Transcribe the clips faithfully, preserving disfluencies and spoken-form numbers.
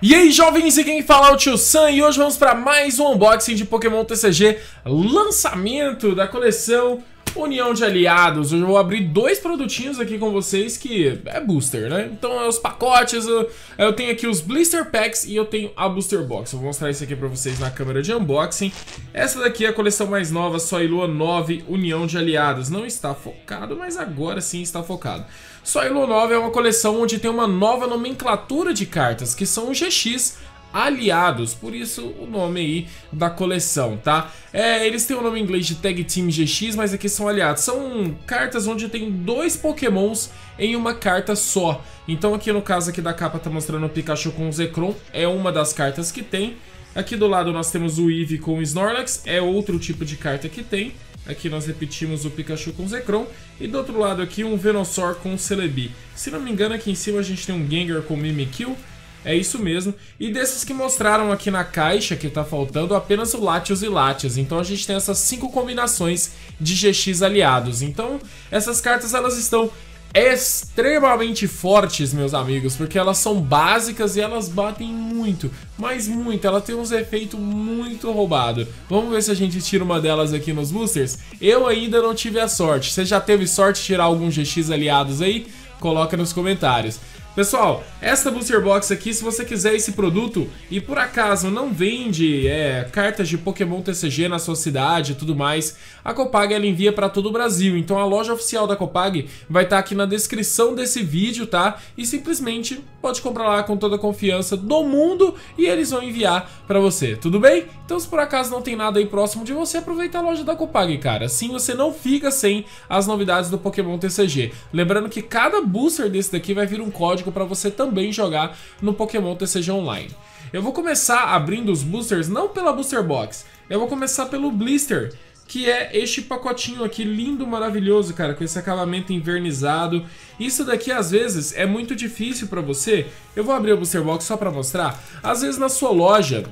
E aí, jovens, e quem fala é o Tio Sam, e hoje vamos para mais um unboxing de Pokémon T C G, lançamento da coleção União de Aliados. Hoje eu vou abrir dois produtinhos aqui com vocês, que é booster, né? Então é os pacotes, eu, eu tenho aqui os blister packs e eu tenho a booster box. Eu vou mostrar isso aqui pra vocês na câmera de unboxing. Essa daqui é a coleção mais nova, Sol e Lua nove, União de Aliados. Não está focado, mas agora sim está focado. Sol e Lua nove é uma coleção onde tem uma nova nomenclatura de cartas, que são os G X Aliados, por isso o nome aí da coleção, tá? É, eles têm o nome em inglês de Tag Team G X, mas aqui são aliados. São cartas onde tem dois pokémons em uma carta só. Então aqui no caso aqui da capa tá mostrando o Pikachu com o Zekrom, é uma das cartas que tem. Aqui do lado nós temos o Eevee com o Snorlax, é outro tipo de carta que tem. Aqui nós repetimos o Pikachu com o Zekrom. E do outro lado aqui um Venusaur com o Celebi. Se não me engano aqui em cima a gente tem um Gengar com o Mimikyu. É isso mesmo, e desses que mostraram aqui na caixa, que tá faltando apenas o Latios e Latias, então a gente tem essas cinco combinações de G X aliados. Então essas cartas elas estão extremamente fortes, meus amigos, porque elas são básicas e elas batem muito, mas muito, ela tem uns efeitos muito roubados. Vamos ver se a gente tira uma delas aqui nos boosters. Eu ainda não tive a sorte, você já teve sorte de tirar algum G X aliados aí? Coloca nos comentários. Pessoal, essa Booster Box aqui, se você quiser esse produto e por acaso não vende é, cartas de Pokémon T C G na sua cidade e tudo mais, a Copag ela envia para todo o Brasil, então a loja oficial da Copag vai estar tá aqui na descrição desse vídeo, tá? E simplesmente pode comprar lá com toda a confiança do mundo e eles vão enviar para você, tudo bem? Então se por acaso não tem nada aí próximo de você, aproveita a loja da Copag, cara, assim você não fica sem as novidades do Pokémon T C G. Lembrando que cada booster desse daqui vai vir um código para você também jogar no Pokémon T C G Online. Eu vou começar abrindo os boosters, não pela Booster Box, eu vou começar pelo blister, que é este pacotinho aqui lindo, maravilhoso, cara, com esse acabamento envernizado. Isso daqui às vezes é muito difícil para você. Eu vou abrir a Booster Box só para mostrar. Às vezes na sua loja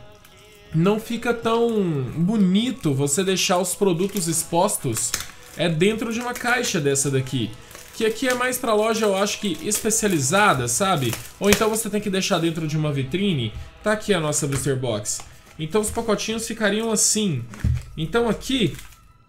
não fica tão bonito você deixar os produtos expostos é dentro de uma caixa dessa daqui, que aqui é mais pra loja, eu acho que especializada, sabe? Ou então você tem que deixar dentro de uma vitrine. Tá aqui a nossa Booster Box. Então os pacotinhos ficariam assim. Então aqui,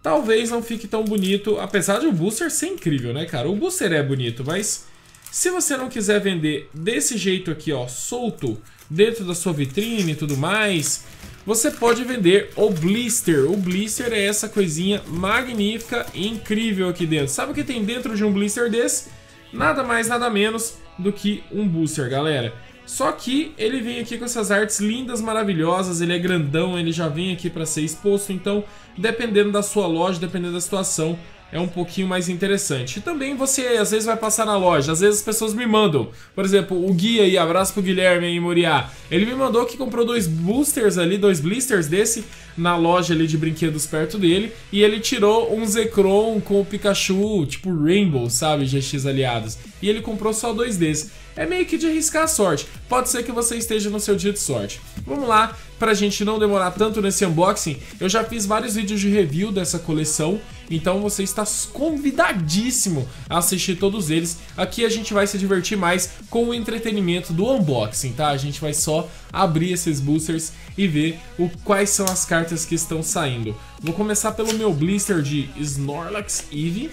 talvez não fique tão bonito, apesar de o booster ser incrível, né, cara? O booster é bonito, mas se você não quiser vender desse jeito aqui, ó, solto, dentro da sua vitrine e tudo mais, você pode vender o blister. O blister é essa coisinha magnífica e incrível aqui dentro. Sabe o que tem dentro de um blister desse? Nada mais, nada menos do que um booster, galera. Só que ele vem aqui com essas artes lindas, maravilhosas. Ele é grandão, ele já vem aqui para ser exposto. Então, dependendo da sua loja, dependendo da situação, é um pouquinho mais interessante. E também você, às vezes, vai passar na loja. Às vezes as pessoas me mandam. Por exemplo, o Gui aí, abraço pro Guilherme aí, Moriá. Ele me mandou que comprou dois boosters ali, dois blisters desse, na loja ali de brinquedos perto dele. E ele tirou um Zekrom com o Pikachu, tipo Rainbow, sabe? G X Aliados. E ele comprou só dois desses. É meio que de arriscar a sorte. Pode ser que você esteja no seu dia de sorte. Vamos lá, pra gente não demorar tanto nesse unboxing. Eu já fiz vários vídeos de review dessa coleção, então você está convidadíssimo a assistir todos eles. Aqui a gente vai se divertir mais com o entretenimento do unboxing, tá? A gente vai só abrir esses boosters e ver o, quais são as cartas que estão saindo. Vou começar pelo meu blister de Snorlax Eevee.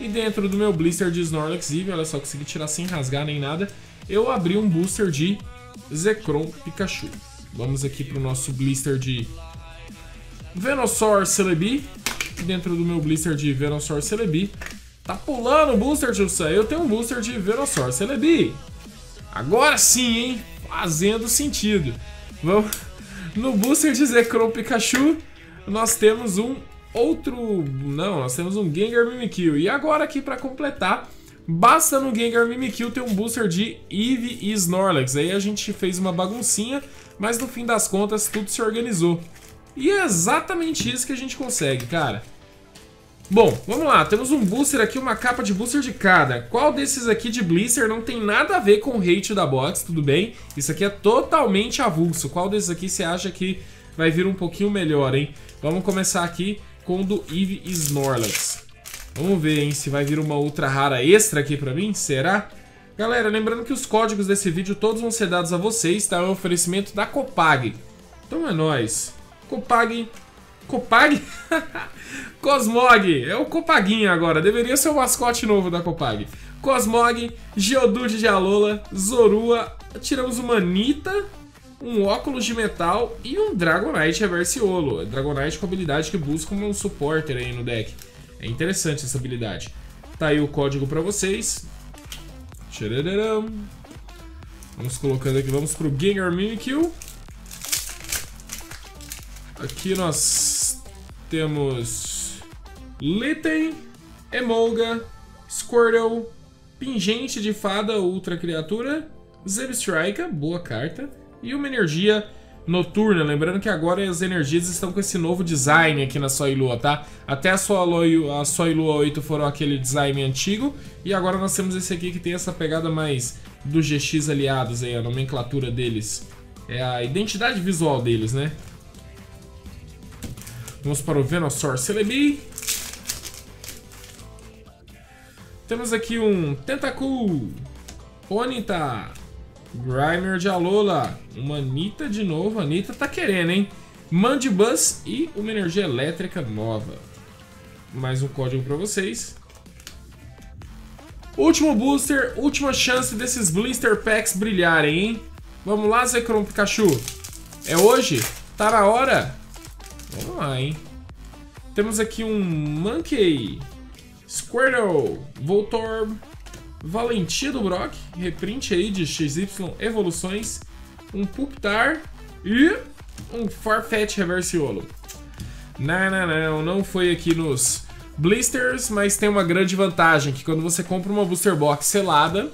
E dentro do meu blister de Snorlax Eevee, olha só, consegui tirar sem rasgar nem nada, eu abri um booster de Zekrom Pikachu. Vamos aqui pro nosso blister de Venusaur Celebi. Dentro do meu blister de Venusaur Celebi. Tá pulando o booster, Jussan. Eu tenho um booster de Venusaur Celebi. Agora sim, hein? Fazendo sentido. Vamos. No booster de Zekrom Pikachu, nós temos um outro... Não, nós temos um Gengar Mimikyu. E agora aqui para completar, basta no Gengar Mimikyu ter um booster de Eevee e Snorlax. Aí a gente fez uma baguncinha, mas no fim das contas tudo se organizou. E é exatamente isso que a gente consegue, cara. Bom, vamos lá, temos um booster aqui, uma capa de booster de cada. Qual desses aqui de blister não tem nada a ver com o rate da box, tudo bem? Isso aqui é totalmente avulso. Qual desses aqui você acha que vai vir um pouquinho melhor, hein? Vamos começar aqui com o do Eevee e Snorlax. Vamos ver, hein, se vai vir uma outra rara extra aqui pra mim, será? Galera, lembrando que os códigos desse vídeo todos vão ser dados a vocês, tá? É um oferecimento da Copag. Então é nóis. Copag... Copag? Cosmog. É o Copaguinho agora. Deveria ser o mascote novo da Copag. Cosmog, Geodude de Alola, Zorua. Tiramos uma Anitta, um óculos de metal e um Dragonite Reversiolo. Dragonite com habilidade que busca um supporter aí no deck. É interessante essa habilidade. Tá aí o código pra vocês. Vamos colocando aqui. Vamos pro Gengar Mimikyu. Aqui nós temos Litten, Emolga, Squirtle, Pingente de Fada Ultra Criatura, Zebstrika, boa carta, e uma energia noturna. Lembrando que agora as energias estão com esse novo design aqui na Sol e Lua, tá? Até a Sol e Lua oito foram aquele design antigo, e agora nós temos esse aqui que tem essa pegada mais do G X Aliados aí, a nomenclatura deles. É a identidade visual deles, né? Vamos para o Venusaur Celebi. Temos aqui um Tentacool, Onitta, Grimer de Alola, uma Anitta de novo. A Anitta tá querendo, hein? Mandibuzz e uma energia elétrica nova. Mais um código para vocês. Último booster, última chance desses blister packs brilharem, hein? Vamos lá, Zekrom Pikachu. É hoje? Tá na hora? Vamos lá, hein? Temos aqui um Mankey, Squirtle, Voltorb, Valentia do Brock, reprint aí de X Y Evoluções, um Puptar e um Farfetch Reversiolo. Não, não, não, não foi aqui nos blisters, mas tem uma grande vantagem, que quando você compra uma booster box selada,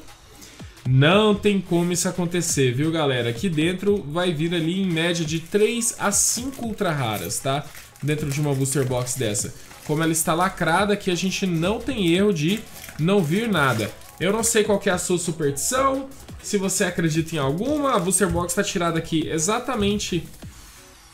não tem como isso acontecer, viu, galera? Aqui dentro vai vir ali em média de três a cinco ultra raras, tá? Dentro de uma booster box dessa. Como ela está lacrada, aqui a gente não tem erro de não vir nada. Eu não sei qual que é a sua superstição, se você acredita em alguma. A booster box está tirada aqui exatamente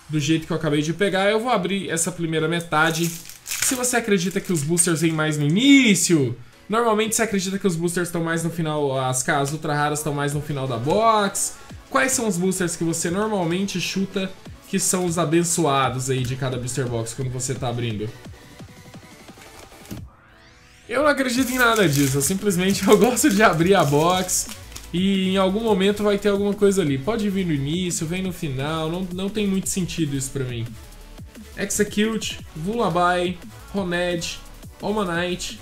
do jeito que eu acabei de pegar. Eu vou abrir essa primeira metade. Se você acredita que os boosters vêm mais no início... Normalmente você acredita que os boosters estão mais no final, as, as ultra raras estão mais no final da box. Quais são os boosters que você normalmente chuta que são os abençoados aí de cada booster box quando você tá abrindo? Eu não acredito em nada disso, eu simplesmente eu gosto de abrir a box e em algum momento vai ter alguma coisa ali. Pode vir no início, vem no final, não, não tem muito sentido isso pra mim. Execute, Vullaby, Honed, Omanite,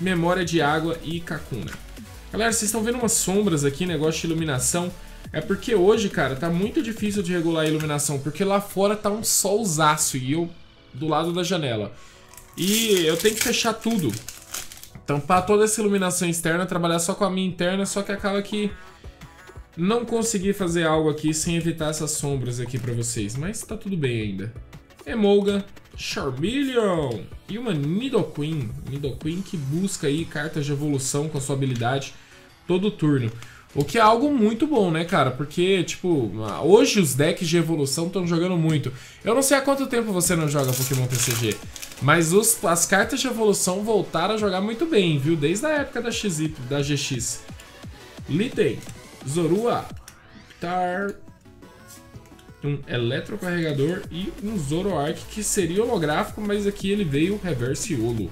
Memória de Água e Kakuna. Galera, vocês estão vendo umas sombras aqui, negócio de iluminação. É porque hoje, cara, tá muito difícil de regular a iluminação, porque lá fora tá um solzaço e eu do lado da janela. E eu tenho que fechar tudo, tampar toda essa iluminação externa, trabalhar só com a minha interna, só que acaba que não consegui fazer algo aqui sem evitar essas sombras aqui pra vocês. Mas tá tudo bem ainda. Emolga, Charmeleon e uma Nidoqueen. Nidoqueen que busca aí cartas de evolução com a sua habilidade todo turno. O que é algo muito bom, né, cara? Porque, tipo, hoje os decks de evolução estão jogando muito. Eu não sei há quanto tempo você não joga Pokémon T C G, mas os, as cartas de evolução voltaram a jogar muito bem, viu? Desde a época da X Y, da G X. Litten, Zorua, Tar... um eletrocarregador e um Zoroark que seria holográfico, mas aqui ele veio reversiolo.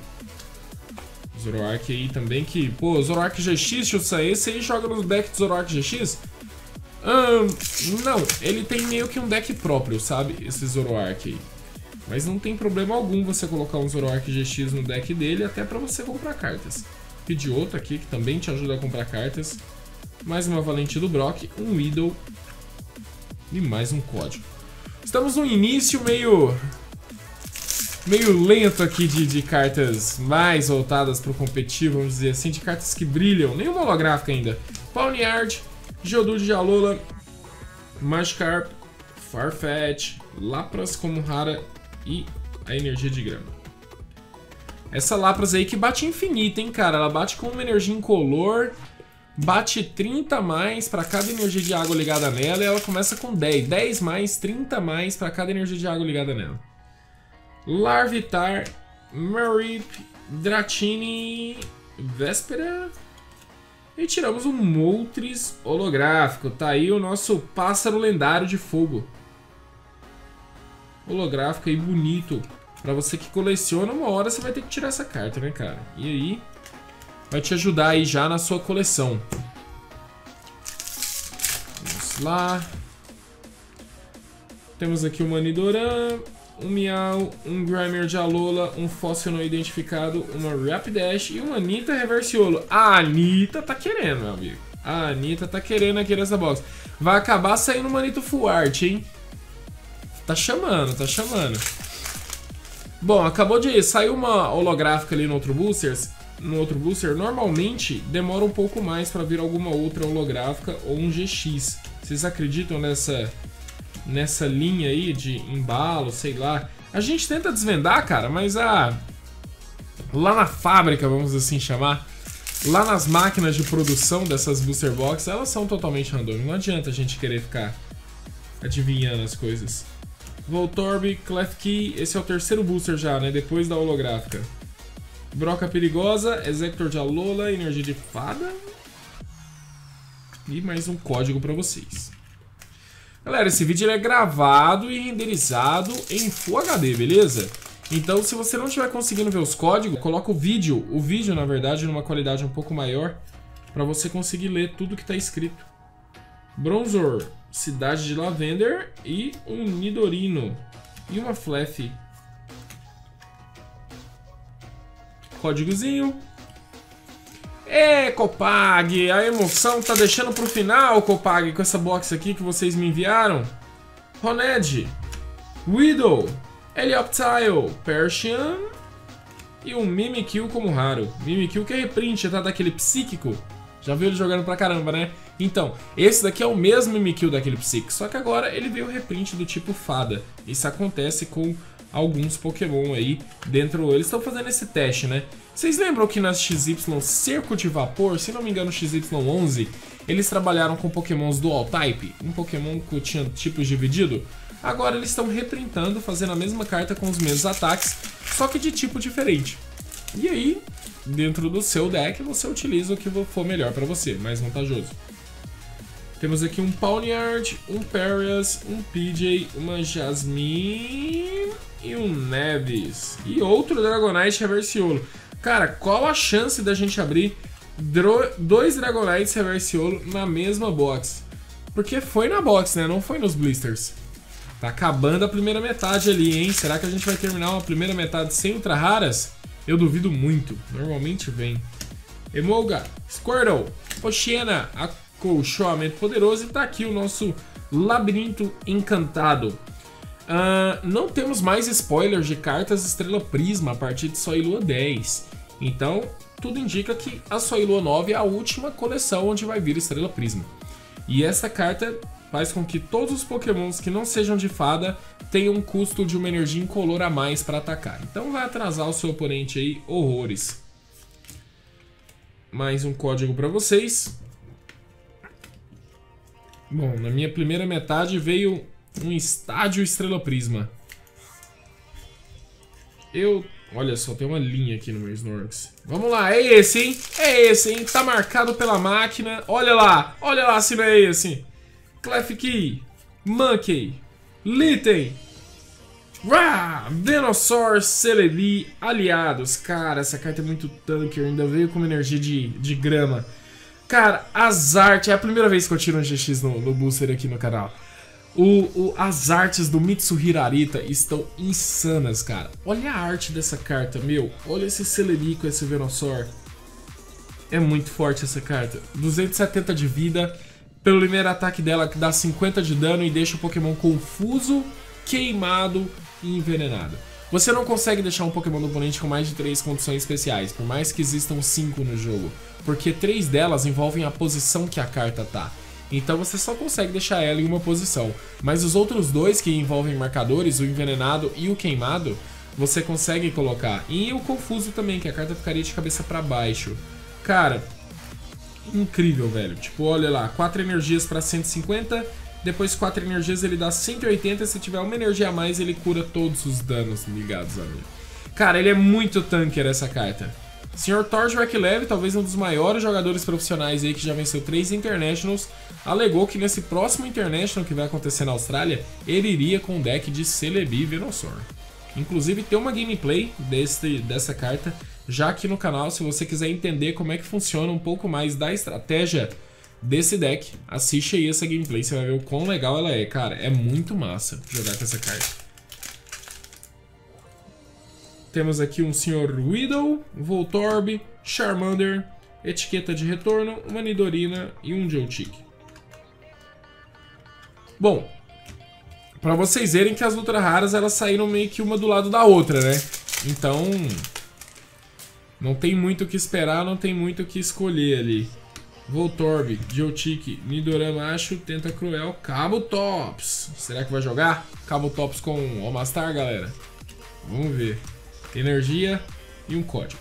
Zoroark aí também que... Pô, Zoroark G X, deixa eu sair, você aí joga no deck de Zoroark G X? Hum, não, ele tem meio que um deck próprio, sabe? Esse Zoroark aí. Mas não tem problema algum você colocar um Zoroark G X no deck dele, até pra você comprar cartas. Pidgeotto aqui, que também te ajuda a comprar cartas. Mais uma Valente do Brock, um Weedle... E mais um código. Estamos no início meio meio lento aqui de, de cartas mais voltadas para o competitivo, vamos dizer assim, de cartas que brilham. Nenhuma holográfica ainda. Pawniard, Geodude de Alola, Magikarp, Farfetch, Lapras como rara e a energia de grama. Essa Lapras aí que bate infinita, hein, cara? Ela bate com uma energia incolor... Bate trinta a mais para cada energia de água ligada nela e ela começa com dez. dez mais, trinta a mais para cada energia de água ligada nela. Larvitar, Marip, Dratini, Véspera E tiramos um Moltres holográfico. Tá aí o nosso pássaro lendário de fogo. Holográfico aí, bonito. Pra você que coleciona, uma hora você vai ter que tirar essa carta, né, cara? E aí, vai te ajudar aí já na sua coleção. Vamos lá. Temos aqui o Manidoran, um Miau, um Grimer de Alola, um Fóssil não identificado, uma Rapidash e uma Anitta Reversiolo. A Anitta tá querendo, meu amigo. A Anitta tá querendo aqui nessa box. Vai acabar saindo uma Anitta Full Art, hein? Tá chamando, tá chamando. Bom, acabou de ir. Saiu uma holográfica ali no outro booster. No outro booster, normalmente demora um pouco mais pra vir alguma outra holográfica ou um G X. Vocês acreditam nessa... nessa linha aí de embalo, sei lá. A gente tenta desvendar, cara, mas a... lá na fábrica, vamos assim chamar, lá nas máquinas de produção dessas booster box, elas são totalmente random. Não adianta a gente querer ficar adivinhando as coisas. Voltorb, Klefki, esse é o terceiro booster já, né? Depois da holográfica. Broca Perigosa, Exector de Alola, Energia de Fada. E mais um código pra vocês. Galera, esse vídeo ele é gravado e renderizado em Full H D, beleza? Então, se você não estiver conseguindo ver os códigos, coloca o vídeo, o vídeo, na verdade, numa qualidade um pouco maior, pra você conseguir ler tudo que tá escrito. Bronzor, Cidade de Lavender e um Nidorino. E uma Fleff. Códigozinho. É, Copag, a emoção tá deixando pro final, Copag, com essa box aqui que vocês me enviaram. Honed, Widow, Helioptile, Persian e um Mimikyu como raro. Mimikyu que é reprint, tá? Daquele psíquico. Já viu ele jogando pra caramba, né? Então, esse daqui é o mesmo Mimikyu daquele psíquico, só que agora ele veio reprint do tipo fada. Isso acontece com alguns Pokémon aí dentro. Eles estão fazendo esse teste, né? Vocês lembram que nas X Y Cerco de Vapor, se não me engano X Y onze, eles trabalharam com Pokémons Dual Type, um Pokémon que tinha tipos dividido. Agora eles estão reprintando, fazendo a mesma carta com os mesmos ataques, só que de tipo diferente. E aí, dentro do seu deck, você utiliza o que for melhor pra você, mais vantajoso. Temos aqui um Pawniard, um Parias, um P J, uma Jasmine e um Neves. E outro Dragonite Reversiolo. Cara, qual a chance da gente abrir dois Dragonites Reversiolo na mesma box? Porque foi na box, né? Não foi nos blisters. Tá acabando a primeira metade ali, hein? Será que a gente vai terminar uma primeira metade sem ultra raras? Eu duvido muito. Normalmente vem. Emolga, Squirtle, Oxena, Acolchoamento Poderoso. E tá aqui o nosso Labirinto Encantado. Uh, não temos mais spoilers de cartas Estrela Prisma a partir de Sol e Lua dez. Então, tudo indica que a Sol e Lua nove é a última coleção onde vai vir Estrela Prisma. E essa carta faz com que todos os Pokémons que não sejam de fada tenham um custo de uma energia incolor a mais para atacar. Então vai atrasar o seu oponente aí, horrores. Mais um código para vocês. Bom, na minha primeira metade veio... um estádio Estrela Prisma. Eu... olha só, tem uma linha aqui no meu Snorlax. Vamos lá, é esse, hein? É esse, hein? Tá marcado pela máquina. Olha lá, olha lá se não é esse. Klefki, Monkey, Litten, Ra, Venusaur, Celebi, Aliados. Cara, essa carta é muito tanker. Ainda veio com uma energia de, de grama. Cara, Azart. É a primeira vez que eu tiro um G X no, no booster aqui no canal. O, o, as artes do Mitsuhiro Arita estão insanas, cara. Olha a arte dessa carta, meu. Olha esse Celebi com esse Venusaur. É muito forte essa carta. duzentos e setenta de vida. Pelo primeiro ataque dela, que dá cinquenta de dano e deixa o Pokémon confuso, queimado e envenenado. Você não consegue deixar um Pokémon do oponente com mais de três condições especiais, por mais que existam cinco no jogo, porque três delas envolvem a posição que a carta tá. Então você só consegue deixar ela em uma posição. Mas os outros dois que envolvem marcadores, o envenenado e o queimado, você consegue colocar. E o confuso também, que a carta ficaria de cabeça pra baixo. Cara, incrível, velho. Tipo, olha lá, quatro energias pra cento e cinquenta. Depois quatro energias ele dá cento e oitenta. Se tiver uma energia a mais ele cura todos os danos ligados a ele. Cara, ele é muito tanker essa carta. senhor Torje Reklev, talvez um dos maiores jogadores profissionais aí, que já venceu três Internationals, alegou que nesse próximo International que vai acontecer na Austrália, ele iria com o deck de Celebi e Venusaur. Inclusive tem uma gameplay desse, dessa carta já aqui no canal, se você quiser entender como é que funciona um pouco mais da estratégia desse deck, assiste aí essa gameplay, você vai ver o quão legal ela é, cara, é muito massa jogar com essa carta. Temos aqui um senhor Weedle, Voltorb, Charmander, etiqueta de retorno, uma Nidorina e um Joltik. Bom, pra vocês verem que as ultra raras elas saíram meio que uma do lado da outra, né? Então, não tem muito o que esperar, não tem muito o que escolher ali. Voltorb, Joltik, Nidoran macho, Tentacruel, Kabutops. Será que vai jogar? Kabutops com Omastar, galera? Vamos ver. Energia e um código.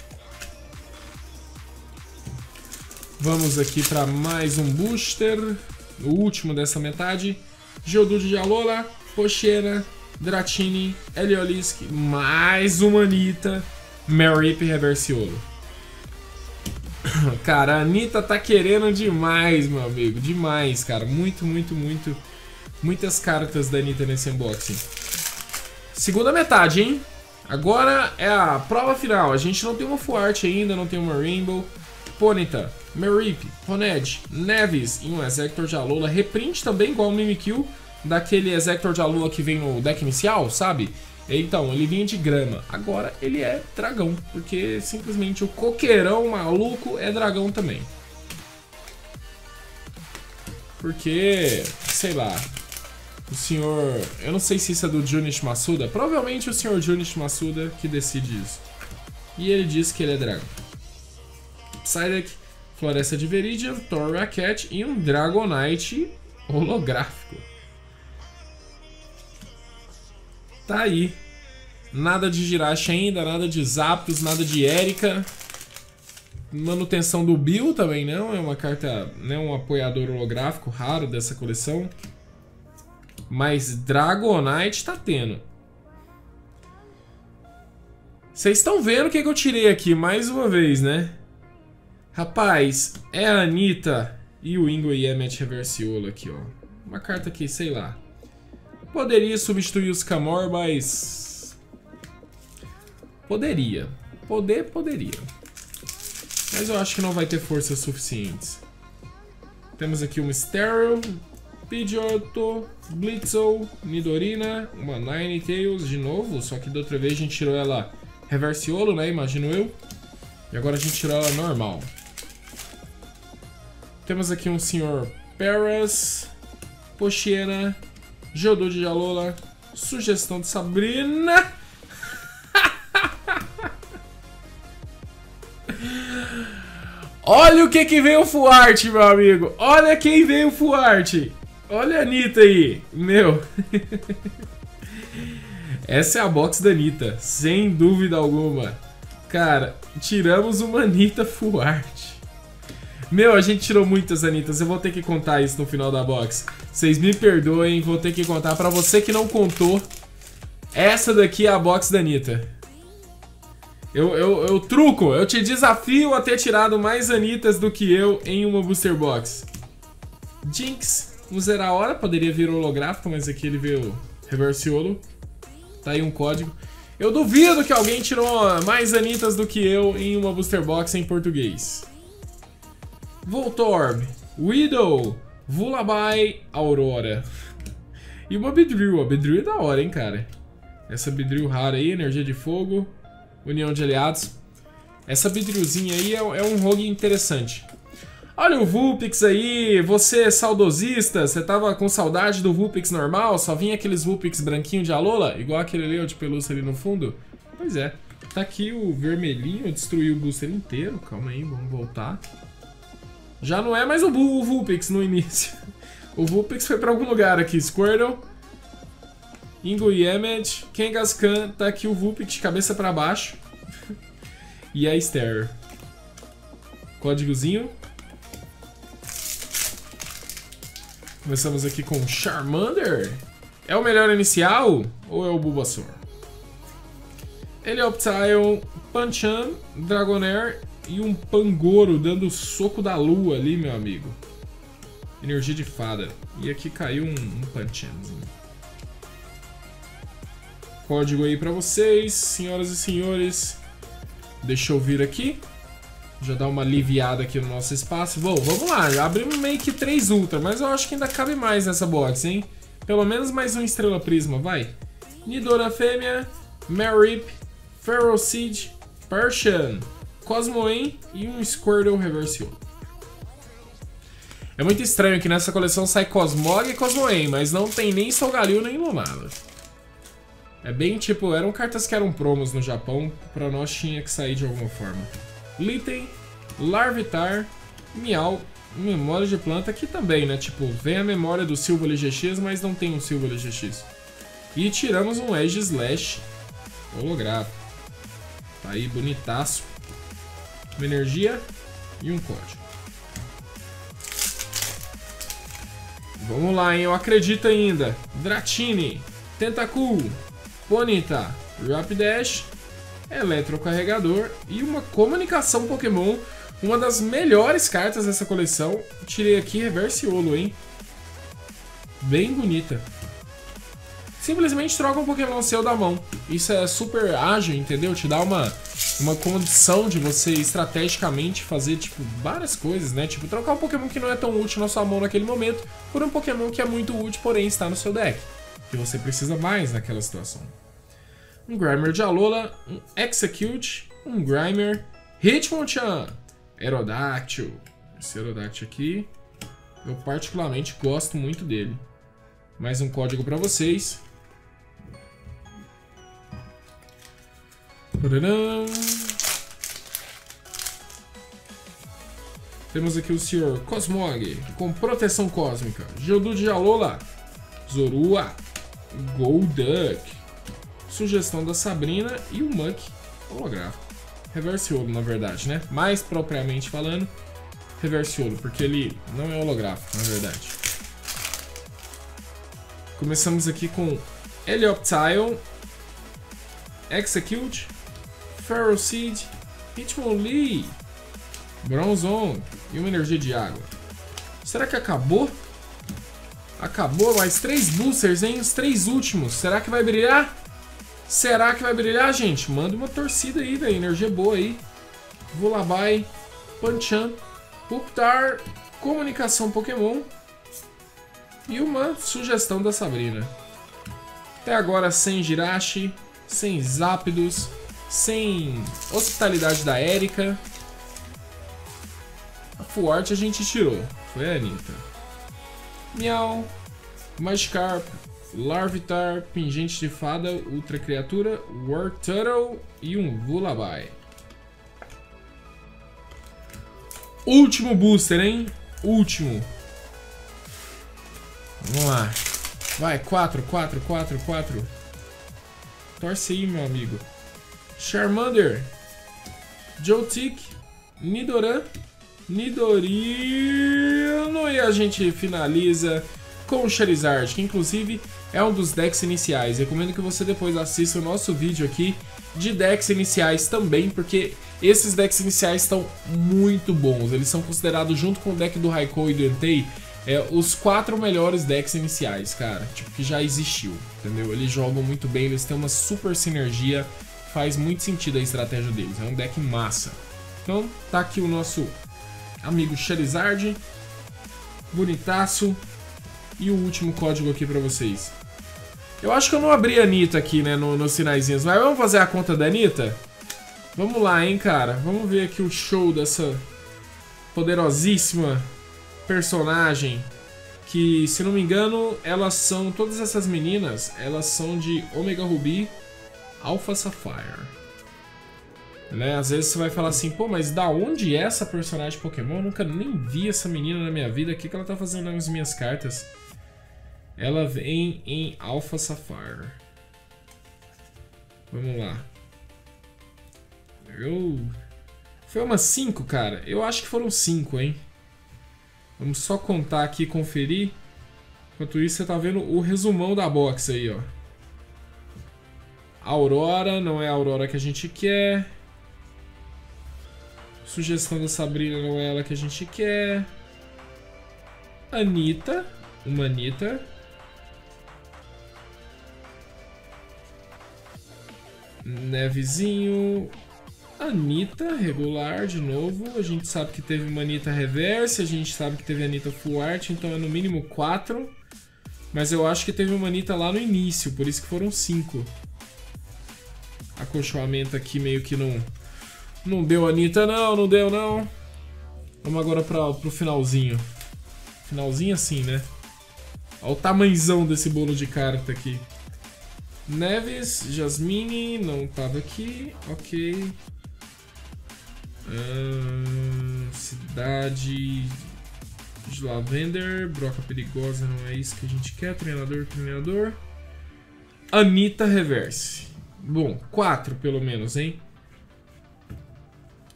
Vamos aqui para mais um booster, o último dessa metade. Geodude de Alola, Pocheira, Dratini, Eliolisk, mais uma Anitta, Marip e Reversiolo. Cara, a Anitta tá querendo demais, meu amigo, demais, cara. Muito, muito, muito, muitas cartas da Anitta nesse unboxing. Segunda metade, hein? Agora é a prova final. A gente não tem uma Full Art ainda, não tem uma Rainbow. Ponyta, Marip, Honed, Neves e um Ezector de Alola. Reprint também, igual o Mimikyu, daquele Ezector de Alola que vem no deck inicial, sabe? Então, ele vinha de grama. Agora ele é dragão, porque simplesmente o coqueirão maluco é dragão também. Porque, sei lá... O senhor... Eu não sei se isso é do Junichi Masuda. Provavelmente o senhor Junichi Masuda que decide isso. E ele diz que ele é dragão. Psyduck, Floresta de Viridian, Torracat e um Dragonite holográfico. Tá aí. Nada de Jirachi ainda, nada de Zapdos, nada de Érica. Manutenção do Bill também não. É uma carta, né, um apoiador holográfico raro dessa coleção. Mas Dragonite tá tendo. Vocês estão vendo o que, é que eu tirei aqui mais uma vez, né? Rapaz, é a Anitta e o Ingo e Emmet Reversiolo aqui, ó. Uma carta que, sei lá. Poderia substituir os Camor, mas... Poderia. Poder, poderia. Mas eu acho que não vai ter forças suficientes. Temos aqui um Stereo, Pidgeotto, Blitzel, Nidorina, uma Ninetales de novo, só que da outra vez a gente tirou ela Reversiolo, né, imagino eu. E agora a gente tirou ela normal. Temos aqui um senhor Paras, Pocheira, Geodude de Alola, sugestão de Sabrina. Olha o que que veio Full Art, meu amigo. Olha quem veio Full Art. Olha a Anitta aí, meu. Essa é a box da Anitta, sem dúvida alguma. Cara, tiramos uma Anitta Full Art. Meu, a gente tirou muitas Anitas, eu vou ter que contar isso no final da box. Vocês me perdoem, vou ter que contar. Pra você que não contou, essa daqui é a box da Anitta. Eu, eu, eu truco, eu te desafio a ter tirado mais Anitas do que eu em uma booster box. Jinx. Um Zeraora, poderia vir holográfico, mas aqui ele veio Reversiolo. Tá aí um código. Eu duvido que alguém tirou mais Anitas do que eu em uma booster box em português. Voltorb, Widow, Vullaby, Aurora. E uma Beedrill, a Beedrill é da hora, hein, cara. Essa Beedrill rara aí, energia de fogo, União de Aliados. Essa Beedrillzinha aí é, é um rogue interessante. Olha o Vulpix aí, você saudosista, você tava com saudade do Vulpix normal? Só vinha aqueles Vulpix branquinho de Alola, igual aquele ali de pelúcia ali no fundo? Pois é, tá aqui o vermelhinho, destruiu o booster inteiro, calma aí, vamos voltar. Já não é mais o Vulpix no início, o Vulpix foi pra algum lugar aqui, Squirtle, Ingo Yemed, Kangaskhan, tá aqui o Vulpix de cabeça pra baixo e a Ster. Códigozinho. Começamos aqui com Charmander. É o melhor inicial ou é o Bulbasaur? Ele é o Psyon, Pancham, Dragonair e um Pangoro dando o soco da lua ali, meu amigo. Energia de fada. E aqui caiu um, um Panchamzinho. Código aí pra vocês, senhoras e senhores. Deixa eu vir aqui. Já dá uma aliviada aqui no nosso espaço. Bom, vamos lá. Já abrimos meio que três Ultra, mas eu acho que ainda cabe mais nessa box, hein? Pelo menos mais um Estrela Prisma, vai. Nidora Fêmea, Marip, Ferroseed, Persian, Cosmoen e um Squirtle Reverse Ultra. É muito estranho que nessa coleção sai Cosmog e Cosmoen, mas não tem nem Solgaleo nem Lunala. É bem tipo, eram cartas que eram promos no Japão, pra nós tinha que sair de alguma forma. Litten, Larvitar, Miau, memória de planta aqui também, né? Tipo, vem a memória do Silva L G X, mas não tem um Silva L G X. E tiramos um Aegislash holográfico. Tá aí, bonitaço. Uma energia e um código. Vamos lá, hein? Eu acredito ainda. Dratini, Tentacool, Ponyta, Rapidash, Eletrocarregador e uma comunicação Pokémon, uma das melhores cartas dessa coleção. Tirei aqui Reverse Holo, hein? Bem bonita. Simplesmente troca um Pokémon seu da mão. Isso é super ágil, entendeu? Te dá uma, uma condição de você estrategicamente fazer, tipo, várias coisas, né? Tipo, trocar um Pokémon que não é tão útil na sua mão naquele momento por um Pokémon que é muito útil, porém está no seu deck, que você precisa mais naquela situação. Um Grimer de Alola, um Execute, um Grimer, Hitmonchan, Aerodactyl. Esse Aerodactyl aqui, eu particularmente gosto muito dele. Mais um código pra vocês. Tadadam. Temos aqui o senhor Cosmog, com proteção cósmica, Geodude de Alola, Zorua, Golduck. Sugestão da Sabrina e o Monkey holográfico. Reverse Holo, na verdade, né? Mais propriamente falando, Reverse Holo, porque ele não é holográfico, na verdade. Começamos aqui com Helioptile, Execute, Ferroseed, Hitmonlee, Bronzong e uma energia de água. Será que acabou? Acabou, mais três boosters, hein? Os três últimos. Será que vai brilhar? Será que vai brilhar, gente? Manda uma torcida aí, velho. Energia boa aí. Vullaby, Pancham, Puptar, comunicação Pokémon e uma sugestão da Sabrina. Até agora sem Jirachi, sem Zapdos, sem hospitalidade da Érica. A Full Art a gente tirou. Foi a Anitta. Miau, Magikarp, Larvitar, Pingente de Fada, Ultra Criatura, War Turtle e um Vullaby. Último booster, hein? Último. Vamos lá. Vai, quatro, quatro, quatro, quatro. Torce aí, meu amigo. Charmander, Joltik, Nidoran, Nidorino. E a gente finaliza com o Charizard, que inclusive é um dos decks iniciais. Recomendo que você depois assista o nosso vídeo aqui de decks iniciais também, porque esses decks iniciais estão muito bons. Eles são considerados, junto com o deck do Raikou e do Entei, é, os quatro melhores decks iniciais, cara. Tipo, que já existiu, entendeu? Eles jogam muito bem, eles têm uma super sinergia, faz muito sentido a estratégia deles. É um deck massa. Então, tá aqui o nosso amigo Charizard. Bonitaço. E o último código aqui pra vocês. Eu acho que eu não abri a Anitta aqui, né, no, nos sinaizinhos. Mas vamos fazer a conta da Anitta? Vamos lá, hein, cara. Vamos ver aqui o show dessa poderosíssima personagem. Que, se não me engano, elas são... Todas essas meninas, elas são de Omega Ruby, Alpha Sapphire. Né? Às vezes você vai falar assim, pô, mas da onde é essa personagem Pokémon? Eu nunca nem vi essa menina na minha vida. O que, que ela tá fazendo nas minhas cartas? Ela vem em Alpha Sapphire. Vamos lá. Eu... Foi umas cinco, cara? Eu acho que foram cinco, hein? Vamos só contar aqui e conferir. Enquanto isso, você tá vendo o resumão da box aí, ó. Aurora, não é a Aurora que a gente quer. Sugestão da Sabrina, não é ela que a gente quer. Anitta, uma Anitta. Nevezinho. Anitta, regular, de novo. A gente sabe que teve uma Anitta reverse, a gente sabe que teve Anitta full art, então é no mínimo quatro. Mas eu acho que teve uma Anitta lá no início, por isso que foram cinco. Acolchoamento aqui meio que não... Não deu Anitta não, não deu não. Vamos agora pra, pro finalzinho. Finalzinho assim, né? Olha o tamanzão desse bolo de carta aqui. Neves, Jasmine, não tava aqui, ok. Hum, cidade de Lavender, Broca Perigosa, não é isso que a gente quer. Treinador, treinador. Anitta reverse. Bom, quatro pelo menos, hein?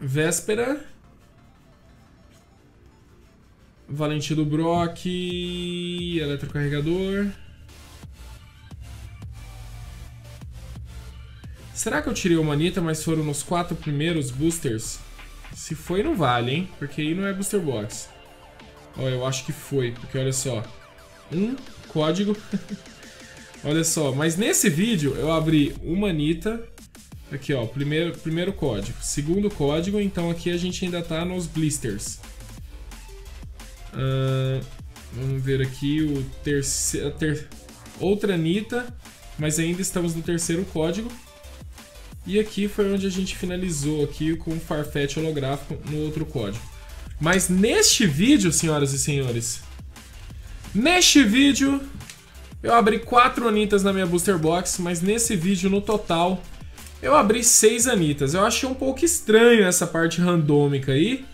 Véspera. Valente do Brock. Eletrocarregador. Será que eu tirei uma Anitta, mas foram nos quatro primeiros boosters? Se foi, não vale, hein? Porque aí não é booster box. Ó, eu acho que foi, porque olha só. Um código. Olha só, mas nesse vídeo eu abri uma Anitta. Aqui, ó, primeiro, primeiro código. Segundo código, então aqui a gente ainda tá nos blisters. Uh, vamos ver aqui o terceiro... Ter... Outra Anitta, mas ainda estamos no terceiro código. E aqui foi onde a gente finalizou aqui com o Farfetch holográfico no outro código. Mas neste vídeo, senhoras e senhores, neste vídeo eu abri quatro Anitas na minha Booster Box, mas nesse vídeo no total eu abri seis Anitas. Eu achei um pouco estranho essa parte randômica aí,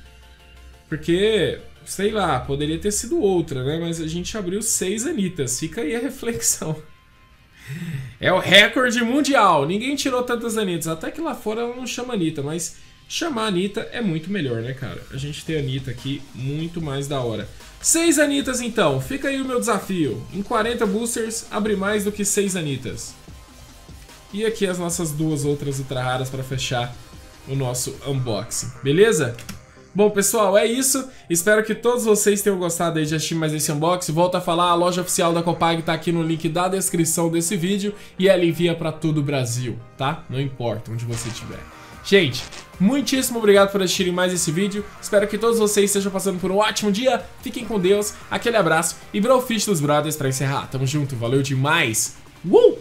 porque, sei lá, poderia ter sido outra, né? Mas a gente abriu seis Anitas, fica aí a reflexão. É o recorde mundial, ninguém tirou tantas Anitas, até que lá fora ela não chama Anitta, mas chamar Anitta é muito melhor, né, cara? A gente tem a Anitta aqui, muito mais da hora. Seis Anitas então, fica aí o meu desafio, em quarenta boosters, abre mais do que seis Anitas. E aqui as nossas duas outras ultra raras para fechar o nosso unboxing, beleza? Bom, pessoal, é isso. Espero que todos vocês tenham gostado aí de assistir mais esse unboxing. Volto a falar, a loja oficial da Copag tá aqui no link da descrição desse vídeo e ela envia pra todo o Brasil, tá? Não importa onde você estiver. Gente, muitíssimo obrigado por assistirem mais esse vídeo. Espero que todos vocês estejam passando por um ótimo dia. Fiquem com Deus, aquele abraço e Brofish dos Brothers pra encerrar. Tamo junto, valeu demais! Uh!